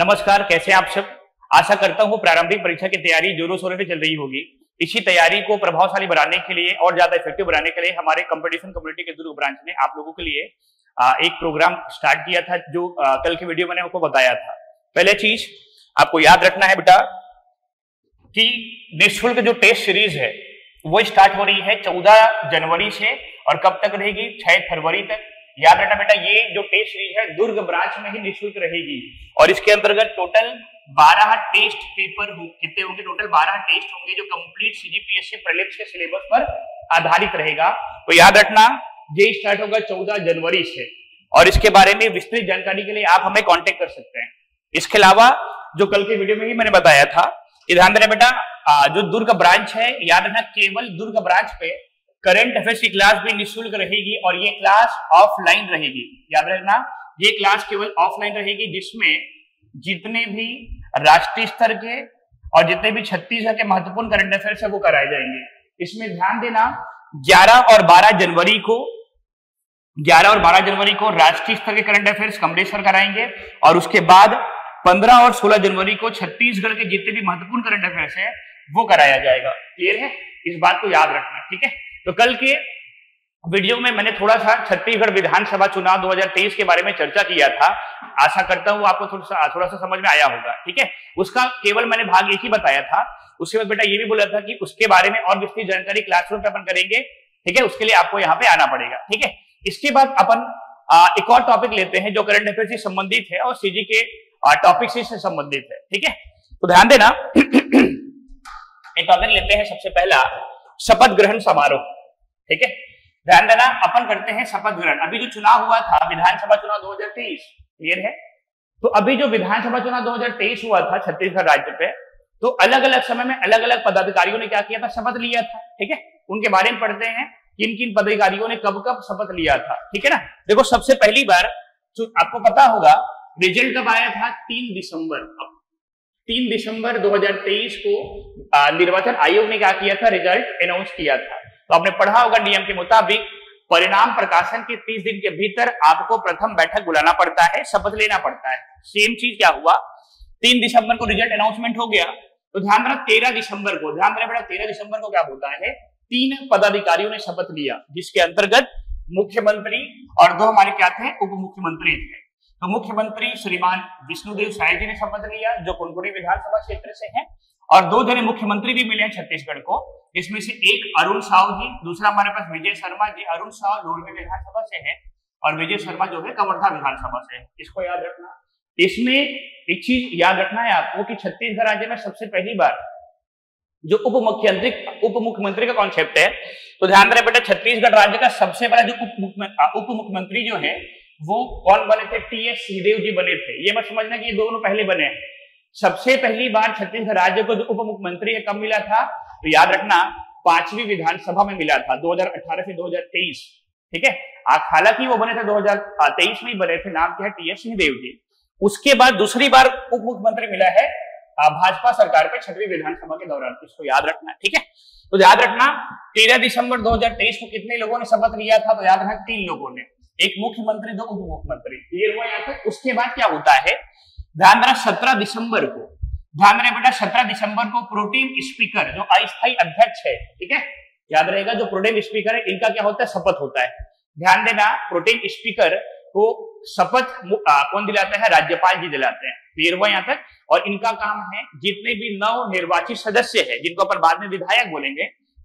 नमस्कार, कैसे आप सब। आशा करता हूँ प्रारंभिक परीक्षा की तैयारी जोरों शोरों से चल रही होगी। इसी तैयारी को प्रभावशाली बनाने के लिए और ज्यादा इफेक्टिव बनाने के लिए हमारे कंपटीशन कम्युनिटी के दुर्ग ब्रांच ने आप लोगों के लिए एक प्रोग्राम स्टार्ट किया था, जो कल की वीडियो मैंने आपको बताया था। पहले चीज आपको याद रखना है बेटा कि निःशुल्क जो टेस्ट सीरीज है वो स्टार्ट हो रही है 14 जनवरी से और कब तक रहेगी, 6 फरवरी तक। याद रखना बेटा, ये जो टेस्ट सीरीज है दुर्ग ब्रांच में ही निःशुल्क रहेगी और इसके अंतर्गत टोटल 12 टेस्ट पेपर कितने होंगे, टोटल 12 टेस्ट होंगे जो कंप्लीट सीजीपीएससी प्रीलिम्स के सिलेबस पर आधारित रहेगा। तो याद रखना ये स्टार्ट होगा 14 जनवरी से और इसके बारे में विस्तृत जानकारी के लिए आप हमें कॉन्टेक्ट कर सकते हैं। इसके अलावा जो कल के वीडियो में ही मैंने बताया था, ध्यान देना बेटा, जो दुर्ग ब्रांच है, याद रखना केवल दुर्ग ब्रांच पे करंट अफेयर्स की क्लास भी निःशुल्क रहेगी और ये क्लास ऑफलाइन रहेगी। याद रखना ये क्लास केवल ऑफलाइन रहेगी, जिसमें जितने भी राष्ट्रीय स्तर के और जितने भी छत्तीसगढ़ के महत्वपूर्ण करंट अफेयर्स है वो कराए जाएंगे। इसमें ध्यान देना 11 और 12 जनवरी को 11 और 12 जनवरी को राष्ट्रीय स्तर के करंट अफेयर्स कमलेश सर कराएंगे और उसके बाद 15 और 16 जनवरी को छत्तीसगढ़ के जितने भी महत्वपूर्ण करंट अफेयर्स है वो कराया जाएगा। क्लियर है, इस बात को याद रखना, ठीक है। तो कल के वीडियो में मैंने थोड़ा सा छत्तीसगढ़ विधानसभा चुनाव 2023 के बारे में चर्चा किया था। आशा करता हूं आपको थोड़ा सा समझ में आया होगा, ठीक है। उसका केवल मैंने भाग एक ही बताया था। उसके बाद बेटा ये भी बोला था कि उसके बारे में और विस्तृत जानकारी क्लासरूम पे अपन करेंगे, ठीक है। उसके लिए आपको यहाँ पे आना पड़ेगा, ठीक है। इसके बाद अपन एक और टॉपिक लेते हैं जो करंट अफेयर से संबंधित है और सीजी के टॉपिक से संबंधित है, ठीक है। तो ध्यान देना, एक टॉपिक लेते हैं सबसे पहला शपथ ग्रहण समारोह, ठीक है। ध्यान देना, अपन करते हैं शपथ ग्रहण। अभी जो चुनाव हुआ था विधानसभा चुनाव 2023, क्लियर है। तो अभी जो विधानसभा चुनाव 2023 हुआ था छत्तीसगढ़ राज्य पे, तो अलग अलग समय में अलग अलग पदाधिकारियों ने क्या किया था, शपथ लिया था, ठीक है। उनके बारे में पढ़ते हैं किन किन पदाधिकारियों ने कब कब शपथ लिया था, ठीक है ना। देखो, सबसे पहली बार आपको पता होगा रिजल्ट कब आया था, 3 दिसंबर। अब 3 दिसंबर 2023 को निर्वाचन आयोग ने क्या किया था, रिजल्ट अनाउंस किया था। तो आपने पढ़ा होगा नियम के मुताबिक परिणाम प्रकाशन के 30 दिन के भीतर आपको प्रथम बैठक बुलाना पड़ता है, शपथ लेना पड़ता है। सेम चीज क्या हुआ, 3 दिसंबर को रिजल्ट अनाउंसमेंट हो गया। तो ध्यान देना 13 दिसंबर को, ध्यान देना बेटा 13 दिसंबर को क्या होता है, 3 पदाधिकारियों ने शपथ लिया, जिसके अंतर्गत मुख्यमंत्री और 2 हमारे क्या थे, उप मुख्यमंत्री थे। तो मुख्यमंत्री श्रीमान विष्णु देव साई जी ने शपथ लिया जो कुनकुरी विधानसभा क्षेत्र से हैं और 2 जने मुख्यमंत्री भी मिले हैं छत्तीसगढ़ को। इसमें से एक अरुण साहू जी, दूसरा हमारे पास विजय शर्मा जी। अरुण साहू दुर्ग विधानसभा से हैं और विजय शर्मा जो है कवर्धा विधानसभा से है। इसको याद रखना। इसमें एक चीज याद रखना है आपको कि छत्तीसगढ़ राज्य में सबसे पहली बार जो उप मुख्यमंत्री का कॉन्सेप्ट है, तो ध्यान रहे बेटा छत्तीसगढ़ राज्य का सबसे बड़ा जो उप मुख्यमंत्री जो है वो कौन बने थे, टीएस सिंहदेव जी बने थे। ये मत समझना कि ये दोनों पहले बने हैं। सबसे पहली बार छत्तीसगढ़ राज्य को जो उप मुख्यमंत्री है कब मिला था, तो याद रखना 5वीं विधानसभा में मिला था 2018 से 2023, ठीक है। हालांकि वो बने थे 2023 में ही बने थे, नाम क्या है टीएस सिंहदेव जी। उसके बाद दूसरी बार उप मुख्यमंत्री मिला है भाजपा सरकार पे 6वीं विधानसभा के दौरान। इसको याद रखना, ठीक है। तो याद रखना 13 दिसंबर 2023 को कितने लोगों ने शपथ लिया था, तो याद रखना 3 लोगों ने, एक मुख्यमंत्री 2 उप मुख्यमंत्री। ये हुआ यहाँ पे। उसके बाद क्या होता है, ध्यान देना 17 दिसंबर को, ध्यान रहे बेटा 17 दिसंबर को प्रोटेम स्पीकर जो अस्थायी अध्यक्ष है, ठीक है, याद रहेगा जो प्रोटेम स्पीकर है इनका क्या होता है, शपथ होता है। ध्यान देना प्रोटेम स्पीकर को शपथ कौन दिलाता है, राज्यपाल जी दिलाते हैं। क्लियर हुआ यहाँ तक। और इनका काम है जितने भी नव निर्वाचित सदस्य है, जिनको अपन बाद में विधायक बोलेंगे,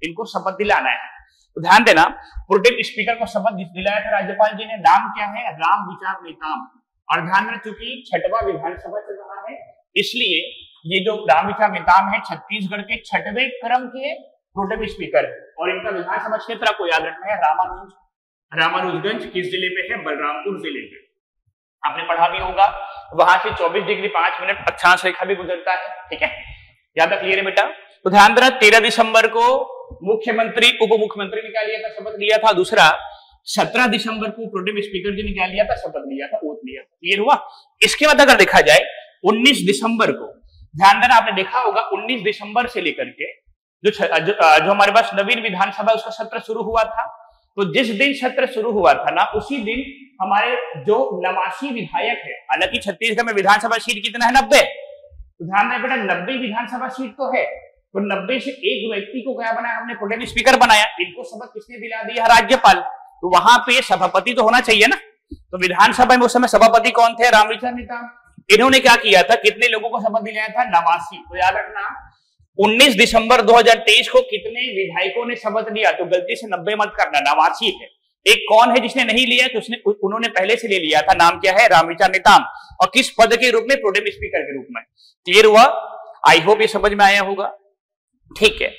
इनको शपथ दिलाना है। तो ध्यान देना प्रोटेम स्पीकर को शपथ दिलाया था राज्यपाल जी ने। नाम क्या है, राम विचार मेहता। और ध्यान देना चूंकि 6वां विधानसभा चल रहा है, इसलिए ये जो राम विचार मेहता है छत्तीसगढ़ के 6वें क्रम के प्रोटेम स्पीकर है और इनका विधानसभा क्षेत्र आपको याद रखना है रामानुजगंज किस जिले पे है, बलरामपुर जिले पे। आपने पढ़ा भी होगा, वहां से 24 डिग्री 5 मिनट अक्षांश रेखा भी गुजरता है, ठीक है। याद रख लिया बेटा। तो ध्यान देना 13 दिसंबर को मुख्यमंत्री उप मुख्यमंत्री ने क्या लिया था, शपथ लिया था। दूसरा 17 दिसंबर को प्रोटेम स्पीकर जी ने क्या लिया था, शपथ लिया था, ओथ लिया था। क्लियर हुआ। इसके बाद अगर देखा जाए 19 दिसंबर को, ध्यान देना आपने देखा होगा 19 दिसंबर से लेकर के जो हमारे पास नवीन विधानसभा उसका सत्र शुरू हुआ था, तो जिस दिन सत्र शुरू हुआ था ना उसी दिन हमारे जो नवासी विधायक है, हालांकि छत्तीसगढ़ में विधानसभा सीट कितना है 90, तो ध्यान रहे बेटा 90 विधानसभा सीट तो है, तो 90 से एक व्यक्ति को क्या बनाया हमने, प्रोटेम स्पीकर बनाया। इनको शपथ किसने दिला दिया, राज्यपाल, तो वहां पे सभापति तो होना चाहिए ना। तो विधानसभा में उस समय सभापति कौन थे, राम विचार मेहता। इन्होंने क्या किया था, कितने लोगों को शपथ दिलाया था, 89। तो याद रखना 19 दिसंबर 2023 को कितने विधायकों ने शपथ लिया, तो गलती से 90 मत करना, 89 है। एक कौन है जिसने नहीं लिया, तो उसने उन्होंने पहले से ले लिया था, नाम क्या है, राम विचार मेहता, और किस पद के रूप में, प्रोटेम स्पीकर के रूप में। क्लियर हुआ, आई होप ये समझ में आया होगा। ठीक है,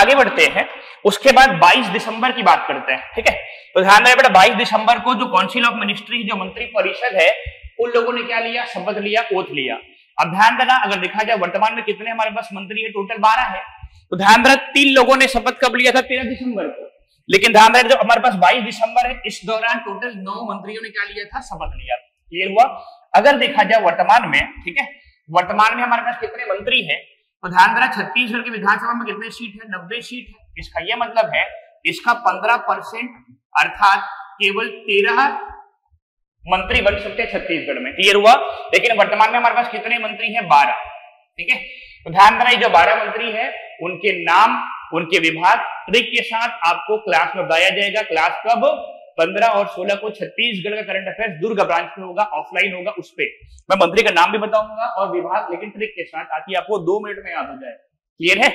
आगे बढ़ते हैं। उसके बाद 22 दिसंबर की बात करते हैं, ठीक है। तो ध्यान रहे बेटा 22 दिसंबर को जो काउंसिल ऑफ मिनिस्ट्री, जो मंत्री परिषद है, उन लोगों ने क्या लिया, शपथ लिया, ओथ लिया। अब ध्यान देना, अगर देखा जाए वर्तमान में कितने हमारे पास मंत्री है, टोटल 12 है। तो ध्यान रख 3 लोगों ने शपथ कब लिया था, 13 दिसंबर को। लेकिन ध्यान रहे जो हमारे पास 22 दिसंबर है, इस दौरान टोटल 9 मंत्रियों ने क्या लिया था, शपथ लिया। क्लियर हुआ, अगर देखा जाए वर्तमान में, ठीक है, वर्तमान में हमारे पास कितने मंत्री है, तो ध्यान देना छत्तीसगढ़ की विधानसभा में कितने सीट है, 90 सीट है। इसका यह मतलब है इसका 15% अर्थात केवल 13 मंत्री बन सकते हैं छत्तीसगढ़ में। क्लियर हुआ, लेकिन वर्तमान में हमारे पास कितने मंत्री हैं, 12, ठीक है। तो ध्यान देना जो 12 मंत्री है, उनके नाम, उनके विभाग ट्रिक के साथ आपको क्लास में बताया जाएगा। क्लास कब, 15 और 16 को छत्तीसगढ़ का करंट अफेयर्स दुर्ग ब्रांच में होगा, ऑफलाइन होगा। उस पे मैं मंत्री का नाम भी बताऊंगा और विभाग, लेकिन ट्रिक के साथ, ताकि आपको 2 मिनट में याद हो जाए। क्लियर है,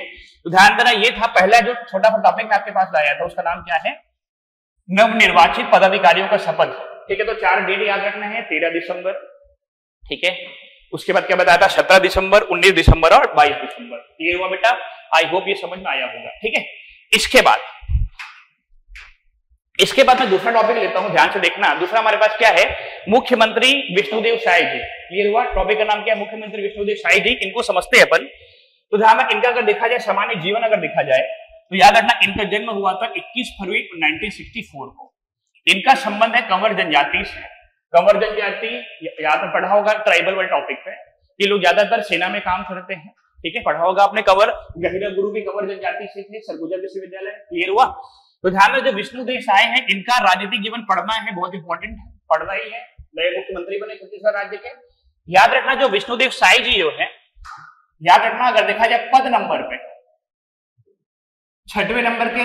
तो ध्यान देना ये था पहला जो छोटा सा टॉपिक मैं आपके पास लाया था, उसका नाम क्या है, नवनिर्वाचित पदाधिकारियों का शपथ। ठीक है, तो 4 डेट याद रखना है, 13 दिसंबर, ठीक है। उसके बाद क्या बताया था, 17 दिसंबर, 19 दिसंबर और 22 दिसंबर। क्लियर हुआ बेटा, आई होप ये समझ में आया होगा, ठीक है। इसके बाद मैं दूसरा टॉपिक लेता हूं, ध्यान से देखना। दूसरा हमारे पास क्या है, मुख्यमंत्री विष्णुदेव साई जी। क्लियर हुआ, टॉपिक का नाम क्या है, मुख्यमंत्री विष्णुदेव साई जी। इनको समझते हैं अपन, तो ध्यान में इनका अगर देखा जाए सामान्य जीवन अगर देखा जाए, तो याद रखना इनका जन्म हुआ था 21 फरवरी 1964 को। इनका संबंध है कंवर जनजाति से। कंवर जनजाति याद पढ़ा होगा, ट्राइबल वाले टॉपिक पे ये लोग ज्यादातर सेना में काम करते हैं, ठीक है, पढ़ा होगा आपने। कंवर गहिरा गुरु भी कंवर जनजाति से थे, सरगुजा विश्वविद्यालय। क्लियर हुआ, तो ध्यान में जो विष्णुदेव साय हैं, इनका राजनीतिक जीवन पढ़ना है, बहुत इंपॉर्टेंट है, पढ़ना ही है। नए मुख्यमंत्री बने छत्तीसगढ़ राज्य के, याद रखना जो विष्णुदेव साई जी जो है, याद रखना अगर देखा जाए पद नंबर पे 6वें नंबर के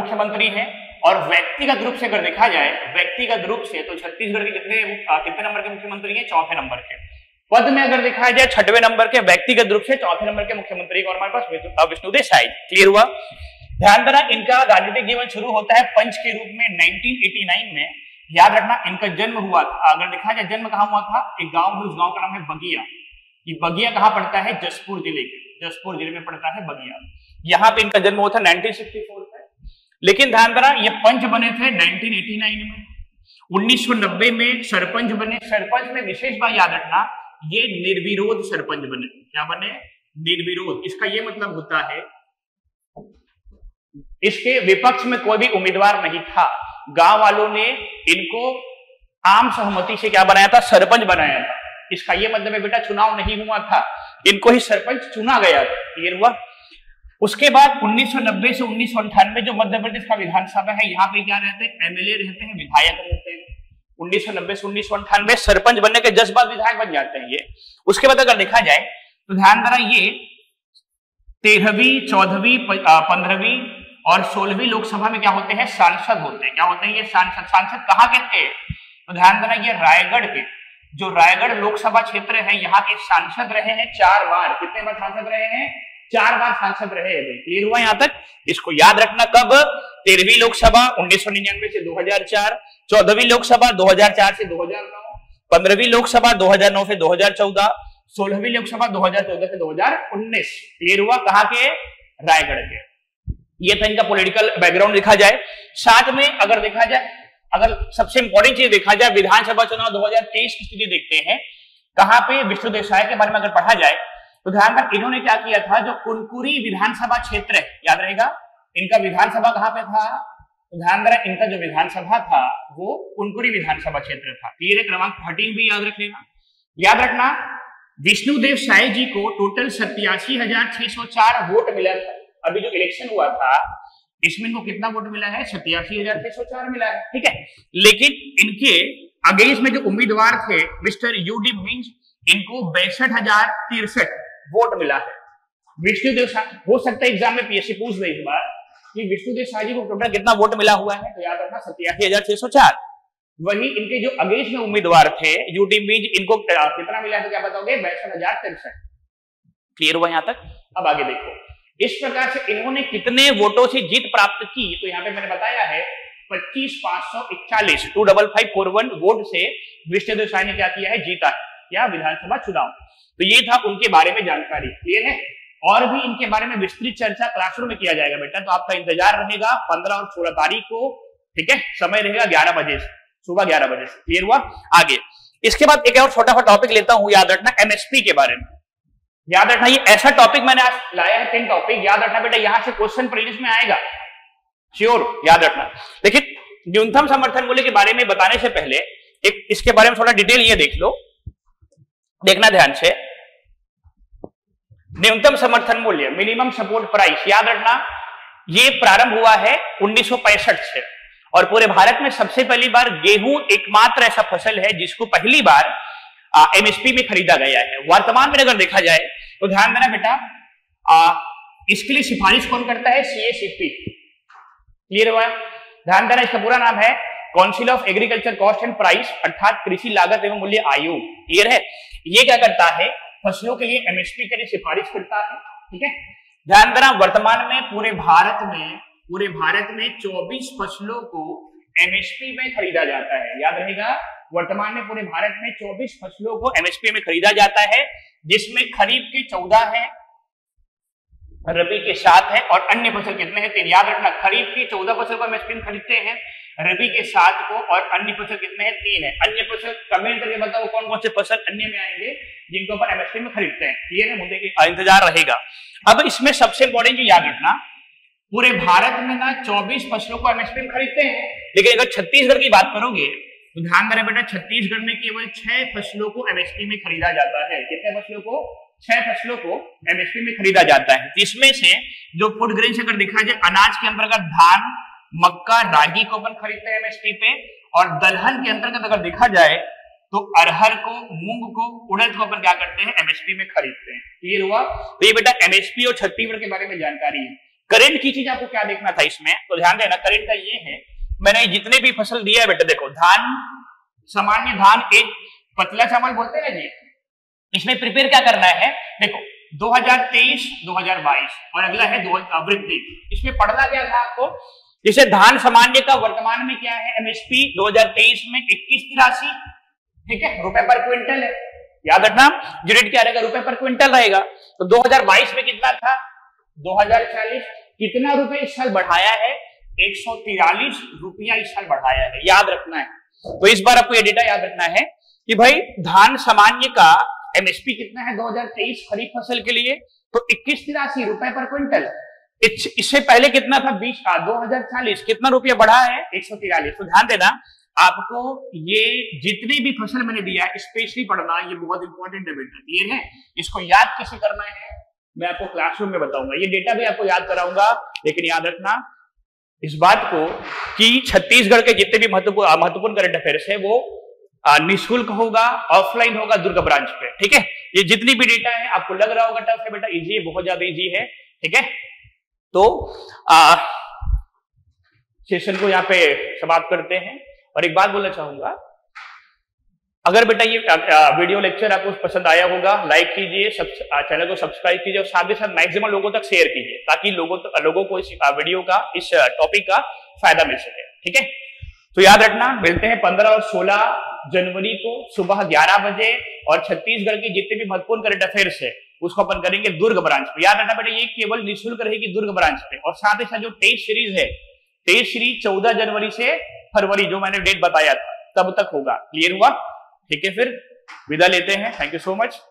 मुख्यमंत्री हैं। और व्यक्तिगत रूप से अगर देखा जाए, व्यक्तिगत रूप से तो छत्तीसगढ़ के कितने नंबर के मुख्यमंत्री हैं, 4वें नंबर के। पद में अगर देखा जाए 6वें नंबर के, व्यक्तिगत रूप से 4वें नंबर के मुख्यमंत्री और हमारे पास विष्णुदेव साई। क्लियर हुआ, ध्यान देना इनका राजनीतिक जीवन शुरू होता है पंच के रूप में 1989 में। याद रखना इनका जन्म हुआ था, अगर देखा जाए जन्म कहाँ हुआ था, एक गांव है, उस गांव का नाम है बगिया। ये बगिया कहाँ पड़ता है, जसपुर जिले के, जसपुर जिले में पड़ता है बगिया। यहाँ पे इनका जन्म हुआ था 1964 में। लेकिन ध्यान देना ये पंच बने थे 1989 में। 1990 में सरपंच बने। सरपंच में विशेष बात याद रखना, ये निर्विरोध सरपंच बने। क्या बने, निर्विरोध। इसका ये मतलब होता है इसके विपक्ष में कोई भी उम्मीदवार नहीं था, गांव वालों ने इनको आम सहमति से क्या बनाया था, सरपंच बनाया था। इसका यह मतलब है बेटा चुनाव नहीं हुआ था, इनको ही सरपंच चुना गया था। क्लियर हुआ, उसके बाद 1990 से 1998 जो मध्य प्रदेश का विधानसभा है, यहाँ पे क्या रहते हैं, एमएलए रहते हैं, विधायक रहते हैं। 1990 से 1998 सरपंच बनने के जज्बा विधायक बन जाते हैं ये। उसके बाद अगर देखा जाए तो ध्यान देना ये 13वीं 14वीं 15वीं और 16वीं लोकसभा में क्या होते हैं, सांसद होते हैं। क्या होते हैं ये सांसद। सांसद कहाँ के थे, तो ध्यान देना ये रायगढ़ के, जो रायगढ़ लोकसभा क्षेत्र है, यहाँ के सांसद रहे हैं 4 बार। कितने बार सांसद रहे हैं, 4 बार सांसद रहे हैं। क्लियर हुआ, यहाँ तक इसको याद रखना। कब, 13वीं लोकसभा 1999 से 2004, 14वीं लोकसभा 2004 से 2009, 15वीं लोकसभा 2009 से 2014, 16वीं लोकसभा 2014 से 2019। क्लियर हुआ, कहाँ के, रायगढ़ के। ये था इनका पॉलिटिकल बैकग्राउंड देखा जाए। साथ में अगर देखा जाए, अगर सबसे इंपॉर्टेंट चीज देखा जाए, विधानसभा चुनाव 2023 की स्थिति देखते हैं, कहां पे, विष्णुदेव साय के बारे में अगर पढ़ा जाए तो ध्यान रखना इन्होंने क्या किया था, जो कुनकुरी विधानसभा क्षेत्र है, याद रहेगा इनका विधानसभा कहाँ पे था, तो ध्यान रखना इनका जो विधानसभा था वो कुनकुरी विधानसभा क्षेत्र था। क्लियर है, क्रमांक 13 भी याद रखना। याद रखना विष्णुदेव साय जी को टोटल 87,604 वोट मिला था। अभी जो इलेक्शन हुआ था इसमें इनको कितना वोट मिला है, 87,604 मिला है, ठीक है। लेकिन इनके अगेंस्ट में जो उम्मीदवार थे मिस्टर यूडी मिंज, इनको 62,063 वोट मिला है। विष्णु देव साई, हो सकता है एग्जाम में पीएससी पूछ दे इस बार कि विष्णु देव साई जी को टोटल कितना वोट मिला हुआ है, तो याद रखना 87,604। वही इनके जो अगेंस्ट में उम्मीदवार थे यूडी मिंज, इनको कितना मिला है, क्या बताओगे? 62,063। क्लियर हुआ यहाँ तक? अब आगे देखो, इस प्रकार से इन्होंने कितने वोटों से जीत प्राप्त की, तो यहाँ पे मैंने बताया है 25,541 25541 वोट से विष्णु देव साई ने क्या किया है, जीता है या विधानसभा चुनाव। तो ये था उनके बारे में जानकारी, क्लियर है। और भी इनके बारे में विस्तृत चर्चा क्लासरूम में किया जाएगा बेटा, तो आपका इंतजार रहेगा 15 और 16 तारीख को, ठीक है। समय रहेगा 11 बजे से, सुबह 11 बजे से, क्लियर हुआ। आगे इसके बाद एक और छोटा सा टॉपिक लेता हूं, याद रखना एमएसपी के बारे में। याद रखना ये ऐसा टॉपिक मैंने आज लाया है 10 टॉपिक, याद रखना बेटा यहाँ से क्वेश्चन प्रीलिम्स में आएगा, श्योर, याद रखना। लेकिन न्यूनतम समर्थन मूल्य के बारे में बताने से पहले एक इसके बारे में थोड़ा डिटेल ये देख लो, देखना ध्यान से। न्यूनतम समर्थन मूल्य, मिनिमम सपोर्ट प्राइस, याद रखना ये प्रारंभ हुआ है 1965 से, और पूरे भारत में सबसे पहली बार गेहूं एकमात्र ऐसा फसल है जिसको पहली बार एमएसपी में खरीदा गया है। वर्तमान में अगर देखा जाए तो ध्यान देना बेटा, इसके लिए सिफारिश कौन करता है? सीएसीपी, क्लियर हुआ। ध्यान देना, इसका पूरा नाम है council of agriculture cost and price, अर्थात कृषि लागत एवं मूल्य आयोग, क्लियर है। ये क्या करता है, फसलों के लिए एमएसपी के लिए सिफारिश करता है, ठीक है। ध्यान देना, वर्तमान में पूरे भारत में 24 फसलों को एमएसपी में खरीदा जाता है। याद रहेगा, वर्तमान में पूरे भारत में 24 फसलों को एमएसपी में खरीदा जाता है, जिसमें खरीफ के 14 है, रबी के 7 है, और अन्य फसल कितने हैं? 3। याद रखना, खरीफ की 14 फसल को एमएसपी में खरीदते हैं, रबी के 7 को, और अन्य फसल कितने हैं? 3 है। अन्य फसल कमेंट करके बताओ कौन कौन से फसल अन्य में आएंगे जिनको अपन एमएसपी में खरीदते हैं, क्लियर है। मुद्दे का इंतजार रहेगा। अब इसमें सबसे इंपॉर्टेंट याद रखना, पूरे भारत में ना 24 फसलों को एमएसपी में खरीदते हैं, लेकिन अगर छत्तीसगढ़ की बात करोगे तो ध्यान देना बेटा, छत्तीसगढ़ में केवल 6 फसलों को एमएसपी में खरीदा जाता है। कितने फसलों को? 6 फसलों को एमएसपी में खरीदा जाता है। इसमें से जो फूड ग्रेन से अगर देखा जाए, अनाज के अंतर्गत धान, मक्का, रागी को अपन खरीदते हैं एमएसपी पे, और दलहन के अंतर्गत अगर देखा जाए तो अरहर को, मूंग को, उड़द को अपन क्या करते हैं? एमएसपी में खरीदते हैं, क्लियर हुआ। तो ये बेटा एमएसपी और छत्तीसगढ़ के बारे में जानकारी है। करंट की चीज आपको क्या देखना था इसमें, तो ध्यान देना, करंट का ये है, मैंने जितने भी फसल दिया है बेटा देखो, धान, सामान्य धान, एक पतला चावल बोलते हैं जी, इसमें प्रिपेयर क्या करना है देखो, 2023, 2022 और अगला है वृद्धि। इसमें पढ़ना क्या था आपको, जैसे धान सामान्य का वर्तमान में क्या है एमएसपी 2023 में 21.83, ठीक है, रुपए पर क्विंटल है। याद रखना यूनिट क्या रहेगा, रुपए पर क्विंटल रहेगा। तो 2022 में कितना था? 2040। कितना रुपए इस साल बढ़ाया है? 143 रुपया इस साल बढ़ाया है, याद रखना है। तो इस बार आपको ये डेटा याद रखना है कि भाई धान सामान्य का एमएसपी कितना है 2023 खरीफ फसल के लिए, तो 21.83 रुपए पर क्विंटल। इससे पहले कितना था 2040, कितना रुपया बढ़ा है? 143। तो ध्यान देना, आपको ये जितने भी फसल मैंने दिया है स्पेशली पढ़ना, ये बहुत इंपॉर्टेंट है बेटा, क्लियर है। इसको याद कैसे करना है मैं आपको क्लासरूम में बताऊंगा, ये डेटा भी आपको याद कराऊंगा। लेकिन याद रखना इस बात को कि छत्तीसगढ़ के जितने भी महत्वपूर्ण करंट अफेयर्स है वो निःशुल्क होगा, ऑफलाइन होगा दुर्ग ब्रांच पे, ठीक है। ये जितनी भी डेटा है, आपको लग रहा होगा टफ है बेटा, इजी है, बहुत ज्यादा इजी है, ठीक है। तो सेशन को यहाँ पे समाप्त करते हैं। और एक बात बोलना चाहूंगा, अगर बेटा ये वीडियो लेक्चर आपको पसंद आया होगा, लाइक कीजिए, चैनल को सब्सक्राइब कीजिए, और साथ ही साथ मैक्सिमम लोगों तक शेयर कीजिए, ताकि लोगों को इस वीडियो का, इस टॉपिक का फायदा मिल सके, ठीक है। तो याद रखना, मिलते हैं 15 और 16 जनवरी को सुबह 11 बजे, और छत्तीसगढ़ के जितने भी महत्वपूर्ण करंट अफेयर्स है उसको अपन करेंगे दुर्ग ब्रांच पे। याद रखना बेटा ये केवल निःशुल्क रहेगी दुर्ग ब्रांच पे। और साथ ही साथ जो टेस्ट सीरीज है, टेस्ट सीरीज 14 जनवरी से फरवरी, जो मैंने डेट बताया था तब तक होगा, क्लियर हुआ, ठीक है। फिर विदा लेते हैं, थैंक यू सो मच।